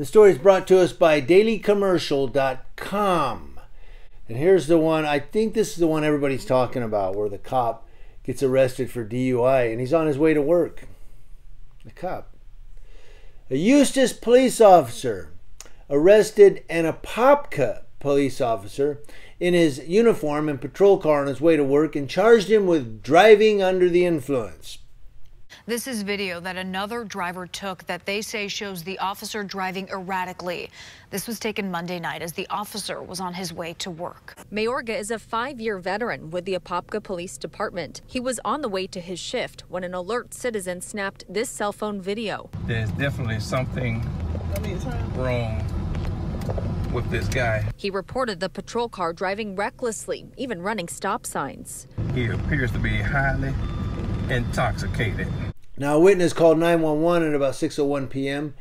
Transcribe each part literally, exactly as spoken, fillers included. The story is brought to us by daily commercial dot com. And here's the one, I think this is the one everybody's talking about, where the cop gets arrested for D U I and he's on his way to work. The cop. A Eustis police officer arrested an Apopka police officer in his uniform and patrol car on his way to work and charged him with driving under the influence. This is video that another driver took that they say shows the officer driving erratically. This was taken Monday night as the officer was on his way to work. Mayorga is a five-year veteran with the Apopka Police Department. He was on the way to his shift when an alert citizen snapped this cell phone video. There's definitely something wrong with this guy. He reported the patrol car driving recklessly, even running stop signs. He appears to be highly intoxicated. Now, a witness called nine one one at about six oh one p m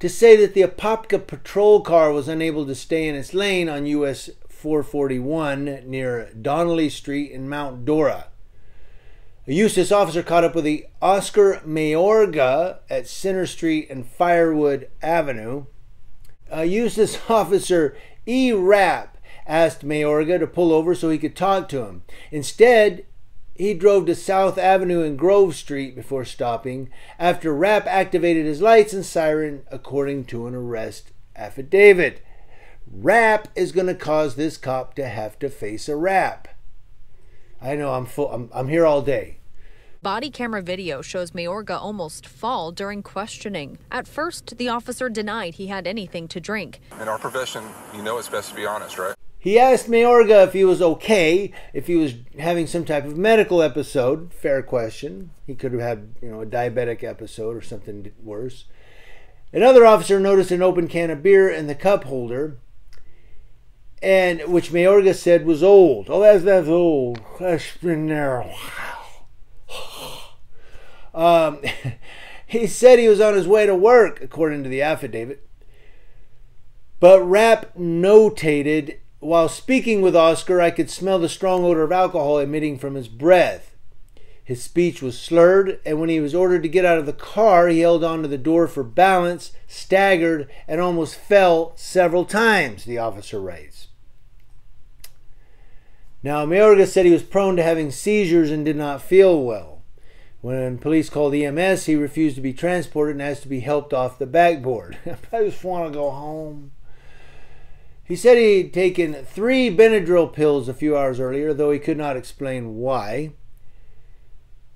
to say that the Apopka patrol car was unable to stay in its lane on U S four forty-one near Donnelly Street in Mount Dora. A Eustis officer caught up with the Oscar Mayorga at Center Street and Firewood Avenue. A Eustis officer, E. Rapp, asked Mayorga to pull over so he could talk to him. Instead, he drove to South Avenue and Grove Street before stopping, after Rapp activated his lights and siren, according to an arrest affidavit. Rapp is going to cause this cop to have to face a rap. I know, I'm full, I'm, I'm here all day. Body camera video shows Mayorga almost fall during questioning. At first, the officer denied he had anything to drink. In our profession, you know it's best to be honest, right? He asked Mayorga if he was okay, if he was having some type of medical episode. Fair question. He could have had, you know, a diabetic episode or something worse. Another officer noticed an open can of beer in the cup holder, and which Mayorga said was old. Oh, that's that's old. That's been there a while. Um, he said he was on his way to work, according to the affidavit. But Rapp notated, while speaking with Oscar, I could smell the strong odor of alcohol emitting from his breath. His speech was slurred, and when he was ordered to get out of the car, he held onto the door for balance, staggered, and almost fell several times, the officer writes. Now, Mayorga said he was prone to having seizures and did not feel well. When police called E M S, he refused to be transported and asked to be helped off the backboard. I just want to go home. He said he'd taken three Benadryl pills a few hours earlier, though he could not explain why.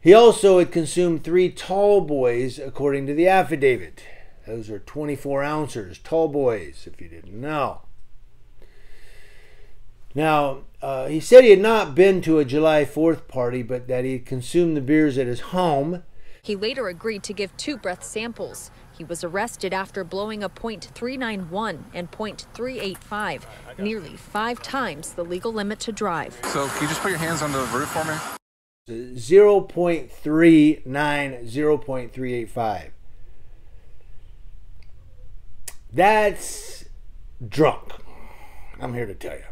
He also had consumed three tall boys, according to the affidavit. Those are twenty-four ounces, tall boys, if you didn't know. Now, uh, he said he had not been to a July fourth party, but that he had consumed the beers at his home. He later agreed to give two breath samples. He was arrested after blowing a point three nine one and point three eight five, nearly five times the legal limit to drive. So can you just put your hands on the roof for me? zero point three nine, zero point three eight five. That's drunk, I'm here to tell you.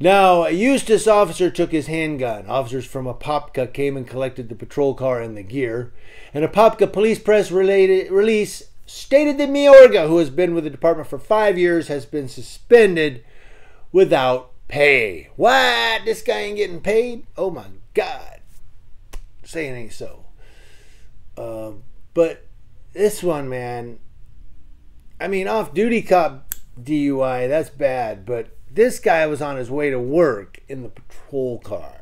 Now, a Eustis officer took his handgun. Officers from Apopka came and collected the patrol car and the gear. And Apopka Police Press related, release stated that Mayorga, who has been with the department for five years, has been suspended without pay. What? This guy ain't getting paid? Oh, my God. Say it ain't so. Uh, but this one, man, I mean, off-duty cop D U I, that's bad, but this guy was on his way to work in the patrol car.